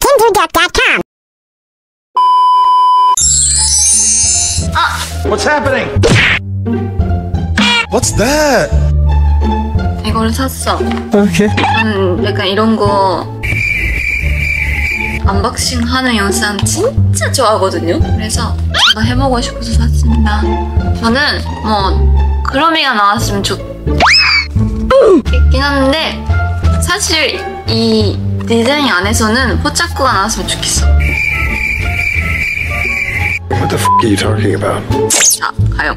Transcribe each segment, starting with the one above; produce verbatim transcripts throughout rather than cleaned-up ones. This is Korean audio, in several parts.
Tinderduck dot com. Uh. What's happening? What's that? 이거를 샀어. Okay. 저는 약간 이런 거 언박싱 하는 영상 진짜 좋아하거든요. 그래서 한번 해보고 싶어서 샀습니다. 저는 뭐 그러미가 나왔으면 좋겠긴 한데 사실 이 디자인 안에서는 포착구가 나왔으면 좋겠어. What the f*** are you talking about? 자, 가요.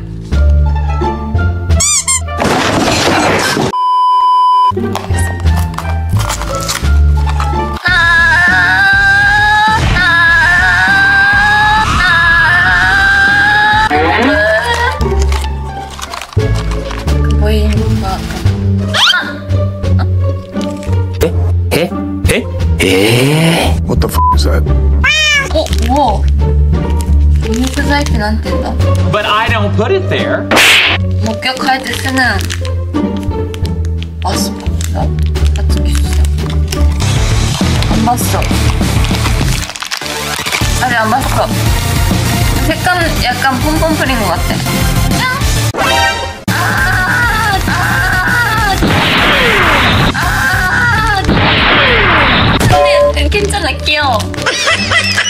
에에에 What the f*** is that? 어? 뭐? 유니크 사이트 안 된다. But I don't put it there. 목격할 때 쓰는 마스크가 같은 게 있어. 안 봤어. 아니 안 봤어. 색감 약간 폼폼 프린 것 같아. 괜찮아, 귀여워.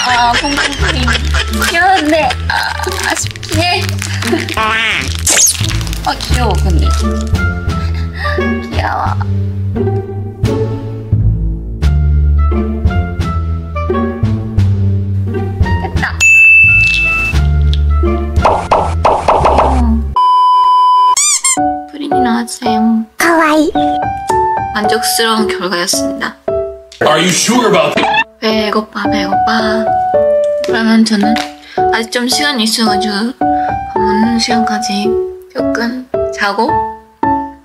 아, 퐁퐁퐁이 귀여운데, 아, 아쉽긴 해. 아, 귀여워, 근데. 귀여워. 됐다. 프린이 나왔어요. 가와이. 만족스러운 결과였습니다. Are you sure about that? 배고파 배고파. 그러면 저는 아직 좀 시간이 있어가지고 밥 먹는 시간까지 조금 자고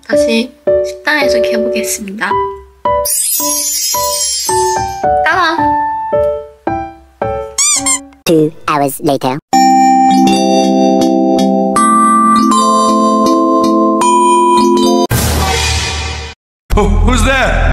다시 식당에서 해보겠습니다. 따라. Two hours later. Oh, who's that?